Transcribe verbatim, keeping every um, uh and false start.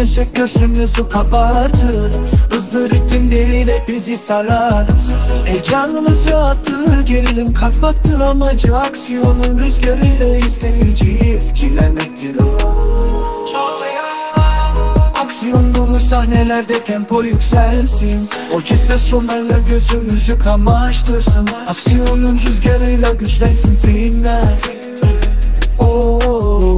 neşek gözümüzü kabartır, hızlı ritim deliyle bizi sarar. Heyecanımızı attı, gerilim katmaktır amacı, aksiyonun rüzgarıyla izleyiciyi etkilemektir. Aksiyon dolu sahnelerde tempo yükselsin, orkestra sonlarla gözümüzü kamaştırsın, aksiyonun rüzgarıyla güçlensin filmler. Oh,